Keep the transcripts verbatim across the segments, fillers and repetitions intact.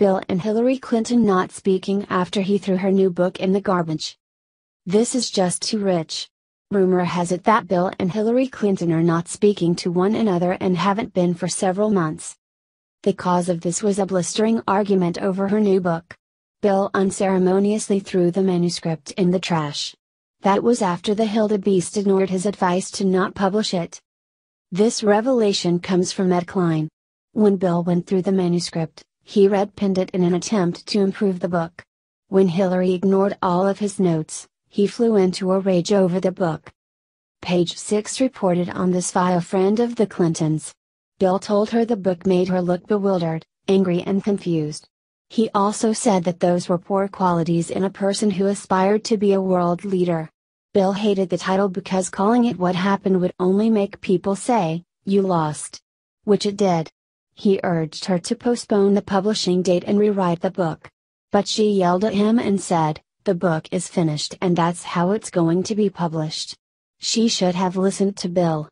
Bill and Hillary Clinton not speaking after he threw her new book in the garbage. This is just too rich. Rumor has it that Bill and Hillary Clinton are not speaking to one another and haven't been for several months. The cause of this was a blistering argument over her new book. Bill unceremoniously threw the manuscript in the trash. That was after the Hilda Beast ignored his advice to not publish it. This revelation comes from Ed Klein. When Bill went through the manuscript, he red-pinned it in an attempt to improve the book. When Hillary ignored all of his notes, he flew into a rage over the book. Page six reported on this via a friend of the Clintons. Bill told her the book made her look bewildered, angry and confused. He also said that those were poor qualities in a person who aspired to be a world leader. Bill hated the title because calling it what happened would only make people say, "You lost." Which it did. He urged her to postpone the publishing date and rewrite the book. But she yelled at him and said, "The book is finished and that's how it's going to be published." She should have listened to Bill.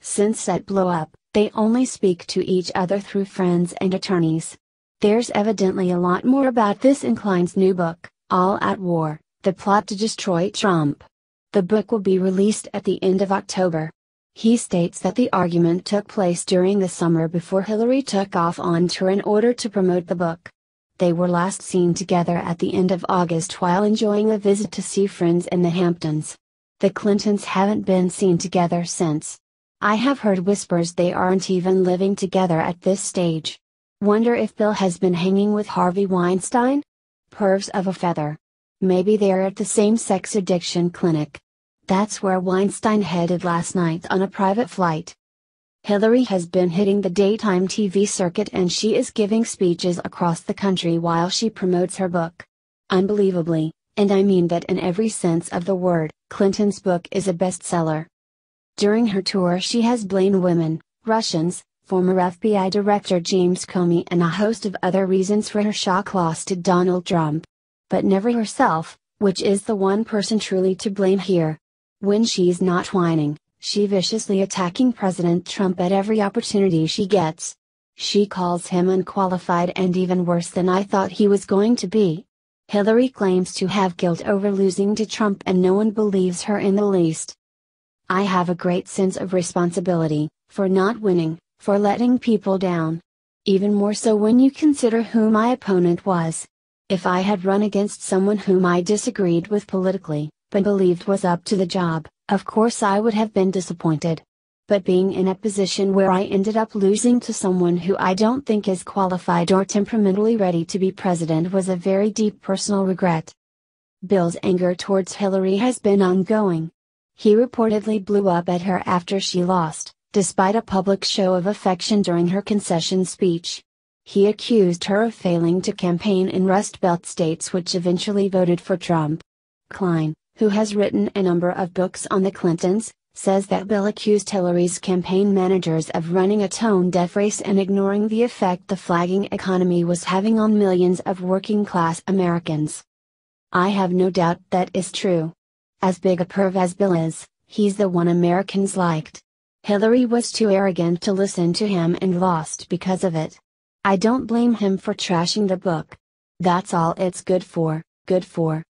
Since that blow-up, they only speak to each other through friends and attorneys. There's evidently a lot more about this in Klein's new book, All at War, The Plot to Destroy Trump. The book will be released at the end of October. He states that the argument took place during the summer before Hillary took off on tour in order to promote the book. They were last seen together at the end of August while enjoying a visit to see friends in the Hamptons. The Clintons haven't been seen together since. I have heard whispers they aren't even living together at this stage. Wonder if Bill has been hanging with Harvey Weinstein? Pervs of a feather. Maybe they're at the same sex addiction clinic. That's where Weinstein headed last night on a private flight. Hillary has been hitting the daytime T V circuit and she is giving speeches across the country while she promotes her book. Unbelievably, and I mean that in every sense of the word, Clinton's book is a bestseller. During her tour she has blamed women, Russians, former F B I Director James Comey and a host of other reasons for her shock loss to Donald Trump. But never herself, which is the one person truly to blame here. When she's not whining, she's viciously attacking President Trump at every opportunity she gets. She calls him unqualified and even worse than I thought he was going to be. Hillary claims to have guilt over losing to Trump and no one believes her in the least. I have a great sense of responsibility, for not winning, for letting people down. Even more so when you consider who my opponent was. If I had run against someone whom I disagreed with politically, but believed was up to the job, of course I would have been disappointed. But being in a position where I ended up losing to someone who I don't think is qualified or temperamentally ready to be president was a very deep personal regret. Bill's anger towards Hillary has been ongoing. He reportedly blew up at her after she lost, despite a public show of affection during her concession speech. He accused her of failing to campaign in Rust Belt states which eventually voted for Trump. Klein, who has written a number of books on the Clintons, says that Bill accused Hillary's campaign managers of running a tone-deaf race and ignoring the effect the flagging economy was having on millions of working-class Americans. I have no doubt that is true. As big a perv as Bill is, he's the one Americans liked. Hillary was too arrogant to listen to him and lost because of it. I don't blame him for trashing the book. That's all it's good for, good for.